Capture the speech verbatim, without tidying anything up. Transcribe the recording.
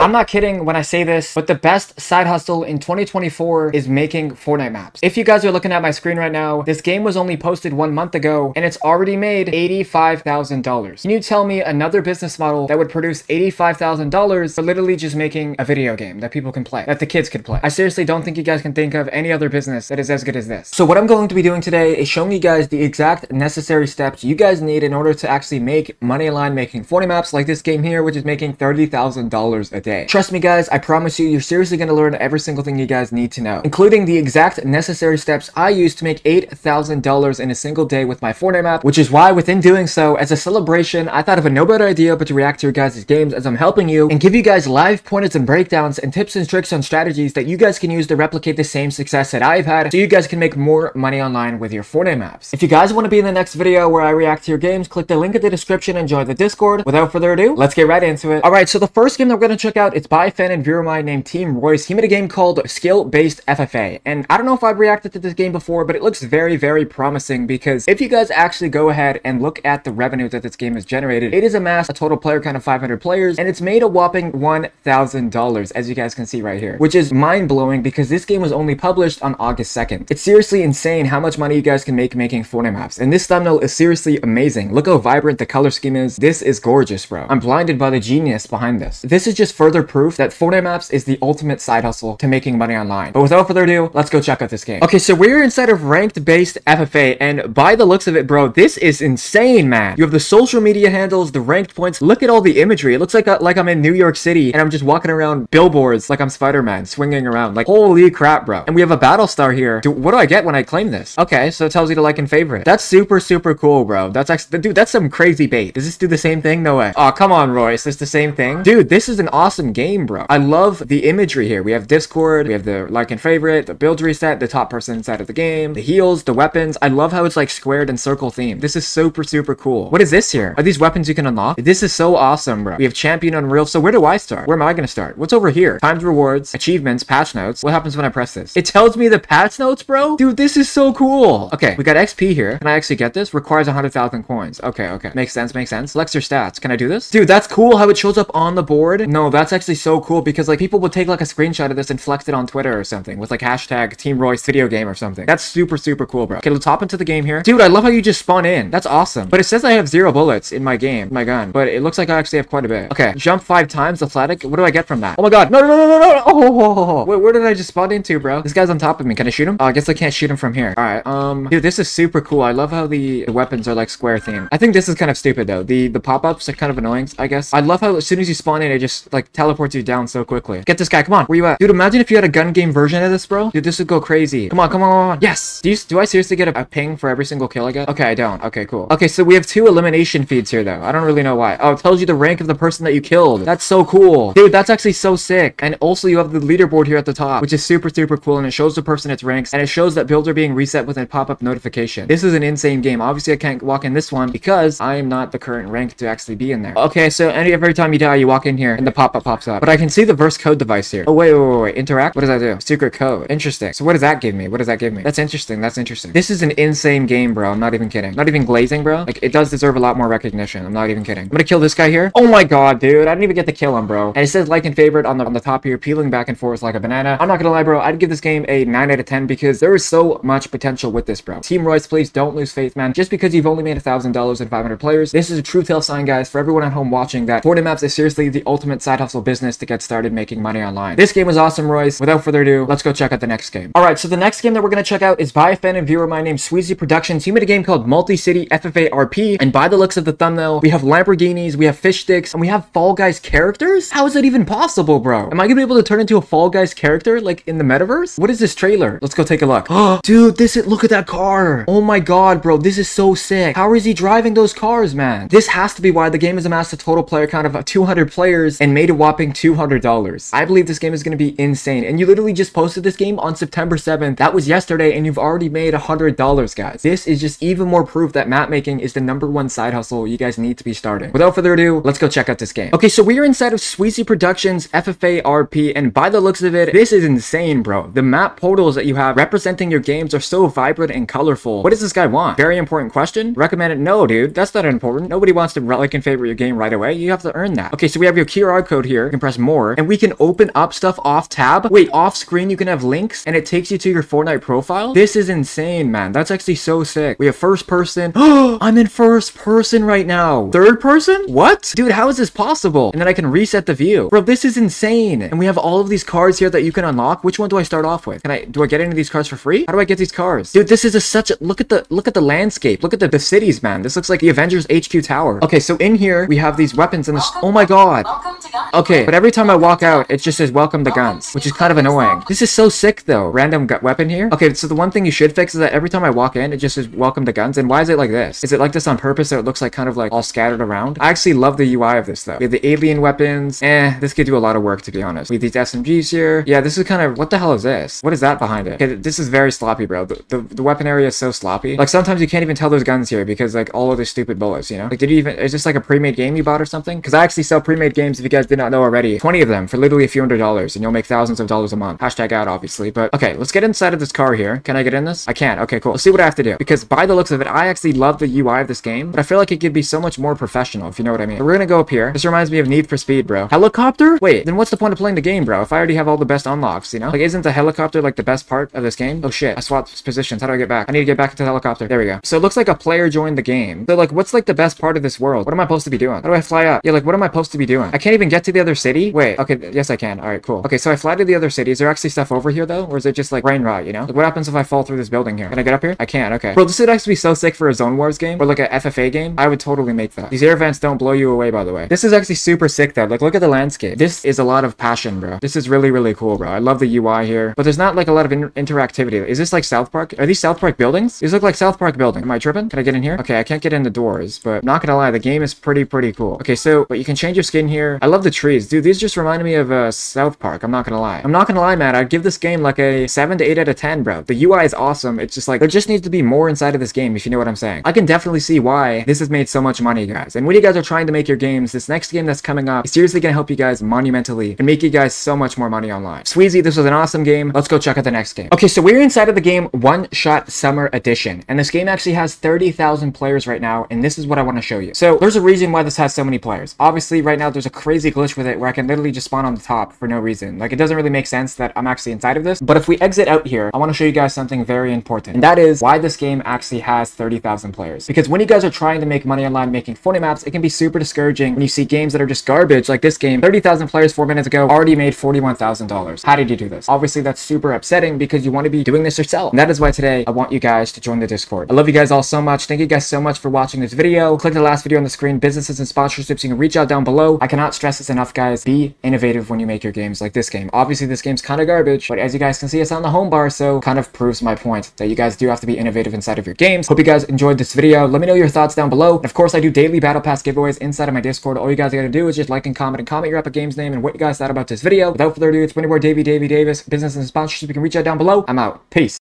I'm not kidding when I say this, but the best side hustle in twenty twenty-four is making Fortnite maps. If you guys are looking at my screen right now, this game was only posted one month ago and it's already made eighty-five thousand dollars. Can you tell me another business model that would produce eighty-five thousand dollars for literally just making a video game that people can play, that the kids can play? I seriously don't think you guys can think of any other business that is as good as this. So what I'm going to be doing today is showing you guys the exact necessary steps you guys need in order to actually make money line making Fortnite maps like this game here, which is making thirty thousand dollars a day. Trust me guys, I promise you, you're seriously going to learn every single thing you guys need to know, including the exact necessary steps I used to make eight thousand dollars in a single day with my Fortnite map, which is why within doing so, as a celebration, I thought of a no better idea but to react to your guys' games as I'm helping you and give you guys live pointers and breakdowns and tips and tricks on strategies that you guys can use to replicate the same success that I've had so you guys can make more money online with your Fortnite maps. If you guys want to be in the next video where I react to your games, click the link in the description and join the Discord. Without further ado, let's get right into it. All right, so the first game that we're going to check out, it's by a fan and viewer of mine named Team Royce. He made a game called Skill Based F F A, and I don't know if I've reacted to this game before, but it looks very, very promising because if you guys actually go ahead and look at the revenue that this game has generated, it is amassed a total player count of five hundred players, and it's made a whopping one thousand dollars, as you guys can see right here, which is mind-blowing because this game was only published on August second. It's seriously insane how much money you guys can make making Fortnite maps, and this thumbnail is seriously amazing. Look how vibrant the color scheme is. This is gorgeous, bro. I'm blinded by the genius behind this. This is just further proof that Fortnite maps is the ultimate side hustle to making money online. But without further ado, let's go check out this game. Okay, so we're inside of ranked-based F F A, and by the looks of it, bro, this is insane, man. You have the social media handles, the ranked points. Look at all the imagery. It looks like, a, like I'm in New York City, and I'm just walking around billboards like I'm Spider-Man, swinging around. Like, holy crap, bro. And we have a battle star here. Dude, what do I get when I claim this? Okay, so it tells you to like and favorite. That's super, super cool, bro. That's actually, dude, that's some crazy bait. Does this do the same thing? No way. Oh, come on, Royce. It's the same thing. Dude, this is an awesome game, bro. I love the imagery here. We have Discord, we have the like and favorite, the build reset, the top person inside of the game, the heals, the weapons. I love how it's like squared and circle themed. This is super, super cool. What is this here? Are these weapons you can unlock? This is so awesome, bro. We have champion unreal. So where do I start? Where am I gonna start? What's over here? Timed rewards, achievements, patch notes. What happens when I press this? It tells me the patch notes, bro. Dude, this is so cool. Okay, we got X P here. Can I actually get this? Requires one hundred thousand coins. Okay, okay. Makes sense, makes sense. Flex your stats. Can I do this? Dude, that's cool how it shows up on the board. No, that's actually so cool because like people would take like a screenshot of this and flex it on Twitter or something with like hashtag Team Royce video game or something. That's super, super cool, bro. Okay, let's hop into the game here. Dude, I love how you just spawn in. That's awesome. But it says I have zero bullets in my game, my gun. But it looks like I actually have quite a bit. Okay, jump five times, athletic. What do I get from that? Oh my god. No, no, no, no, no. Oh, wait, where did I just spawn into, bro? This guy's on top of me. Can I shoot him? Oh, I guess I can't shoot him from here. All right. Um, dude, this is super cool. I love how the weapons are like square themed. I think this is kind of stupid though. The the pop-ups are kind of annoying, I guess. I love how as soon as you spawn in, it just like teleports you down so quickly. Get this guy. Come on. Where you at? Dude, imagine if you had a gun game version of this, bro. Dude, this would go crazy. Come on, come on, come on. Yes. Do you, do I seriously get a, a ping for every single kill I get? Okay, I don't. Okay, cool. Okay, so we have two elimination feeds here though. I don't really know why. Oh, it tells you the rank of the person that you killed. That's so cool. Dude, that's actually so sick. And also you have the leaderboard here at the top, which is super, super cool. And it shows the person its ranks and it shows that builds are being reset with a pop-up notification. This is an insane game. Obviously I can't walk in this one because I am not the current rank to actually be in there. Okay, so any every time you die, you walk in here and the pop-up pops up. But I can see the Verse Code device here. Oh, wait, wait, wait, wait. Interact? What does that do? Secret code. Interesting. So what does that give me? What does that give me? That's interesting. That's interesting. This is an insane game, bro. I'm not even kidding. Not even glazing, bro. Like, it does deserve a lot more recognition. I'm not even kidding. I'm gonna kill this guy here. Oh my god, dude. I didn't even get to kill him, bro. And it says like and favorite on the, on the top here, peeling back and forth like a banana. I'm not gonna lie, bro. I'd give this game a nine out of ten because there is so much potential with this, bro. Team Royce, please don't lose faith, man. Just because you've only made one thousand dollars and five hundred players, this is a true tell sign, guys, for everyone at home watching that Fortnite maps is seriously the ultimate side hustle business to get started making money online. This game was awesome, Royce. Without further ado, let's go check out the next game. All right, so the next game that we're gonna check out is by a fan and viewer of mine named Sweezy Productions. He made a game called Multi-City F F A R P, and by the looks of the thumbnail, we have Lamborghinis, we have fish sticks, and we have Fall Guys characters? How is that even possible, bro? Am I gonna be able to turn into a Fall Guys character, like, in the metaverse? What is this trailer? Let's go take a look. Oh, dude, this is- look at that car! Oh my god, bro, this is so sick. How is he driving those cars, man? This has to be why the game has amassed a total player count of two hundred players and made a whopping two hundred dollars. I believe this game is gonna be insane, and you literally just posted this game on September seventh. That was yesterday, and you've already made one hundred dollars, guys. This is just even more proof that map making is the number one side hustle you guys need to be starting. Without further ado, let's go check out this game. Okay, so we are inside of Sweezy Productions F F A R P, and by the looks of it, this is insane, bro. The map portals that you have representing your games are so vibrant and colorful. What does this guy want? Very important question. Recommend it? No, dude. That's not important. Nobody wants to like and favorite your game right away. You have to earn that. Okay, so we have your Q R code here here, you can press more, and we can open up stuff off tab. Wait, off screen, you can have links, and it takes you to your Fortnite profile. This is insane, man. That's actually so sick. We have first person. Oh, I'm in first person right now. Third person? What? Dude, how is this possible? And then I can reset the view. Bro, this is insane. And we have all of these cards here that you can unlock. Which one do I start off with? Can I, do I get any of these cards for free? How do I get these cards? Dude, this is a such a, look at the, look at the landscape. Look at the, the cities, man. This looks like the Avengers H Q tower. Okay, so in here, we have these weapons and this, oh my God. Okay, but every time I walk out, it just says, welcome to guns, which is kind of annoying. This is so sick though. Random gu weapon here. Okay, so the one thing you should fix is that every time I walk in, it just says, welcome to guns. And why is it like this? Is it like this on purpose so it looks like kind of like all scattered around? I actually love the U I of this though. We have the alien weapons. Eh, this could do a lot of work to be honest. We have these S M Gs here. Yeah, this is kind of, what the hell is this? What is that behind it? Okay, this is very sloppy, bro. The, the, the weapon area is so sloppy. Like sometimes you can't even tell there's guns here because like all of the stupid bullets, you know? Like did you even, is this like a pre-made game you bought or something? Because I actually sell pre-made games if you guys did not know already. twenty of them for literally a few hundred dollars and you'll make thousands of dollars a month. Hashtag ad, obviously. But okay, let's get inside of this car here. Can I get in this? I can. Okay, cool. Let's see what I have to do. Because by the looks of it, I actually love the U I of this game, but I feel like it could be so much more professional, if you know what I mean. So we're gonna go up here. This reminds me of Need for Speed, bro. Helicopter? Wait, then what's the point of playing the game, bro? If I already have all the best unlocks, you know? Like, isn't the helicopter like the best part of this game? Oh shit, I swapped positions. How do I get back? I need to get back into the helicopter. There we go. So it looks like a player joined the game. So like, what's like the best part of this world? What am I supposed to be doing? How do I fly up? Yeah, like, what am I supposed to be doing? I can't even get to the other city? Wait, okay, yes I can. All right, cool. Okay, so I fly to the other city. Is there actually stuff over here though? Or is it just like rain rot, you know? Like, what happens if I fall through this building here? Can I get up here? I can, okay. Bro, this would actually be so sick for a Zone Wars game or like a F F A game. I would totally make that. These air vents don't blow you away, by the way. This is actually super sick though. Like, look at the landscape. This is a lot of passion, bro. This is really, really cool, bro. I love the U I here, but there's not like a lot of in interactivity. Is this like South Park? Are these South Park buildings? These look like South Park building. Am I tripping? Can I get in here? Okay, I can't get in the doors, but I'm not gonna lie, the game is pretty, pretty cool. Okay, so, but you can change your skin here. I love the trees. Dude, these just reminded me of uh, South Park. I'm not gonna lie. I'm not gonna lie, man. I'd give this game like a seven to eight out of ten, bro. The U I is awesome. It's just like, there just needs to be more inside of this game, if you know what I'm saying. I can definitely see why this has made so much money, guys. And when you guys are trying to make your games, this next game that's coming up is seriously gonna help you guys monumentally and make you guys so much more money online. Sweezy, this was an awesome game. Let's go check out the next game. Okay, so we're inside of the game One Shot Summer Edition. And this game actually has thirty thousand players right now. And this is what I want to show you. So there's a reason why this has so many players. Obviously, right now, there's a crazy glitch with it where I can literally just spawn on the top for no reason. Like, it doesn't really make sense that I'm actually inside of this. But if we exit out here, I want to show you guys something very important. And that is why this game actually has thirty thousand players. Because when you guys are trying to make money online making Fortnite maps, it can be super discouraging when you see games that are just garbage like this game. thirty thousand players four minutes ago already made forty-one thousand dollars. How did you do this? Obviously, that's super upsetting because you want to be doing this yourself. And that is why today I want you guys to join the Discord. I love you guys all so much. Thank you guys so much for watching this video. Click the last video on the screen, businesses and sponsorships. You can reach out down below. I cannot stress this enough, guys. Be innovative when you make your games like this game. Obviously, this game's kind of garbage, but as you guys can see, it's on the home bar, so kind of proves my point that you guys do have to be innovative inside of your games. Hope you guys enjoyed this video. Let me know your thoughts down below. And of course, I do daily Battle Pass giveaways inside of my Discord. All you guys gotta do is just like and comment and comment your Epic Games name and what you guys thought about this video. Without further ado, it's been your boy Davhy Davy Davis, business and sponsorship. You can reach out down below. I'm out. Peace.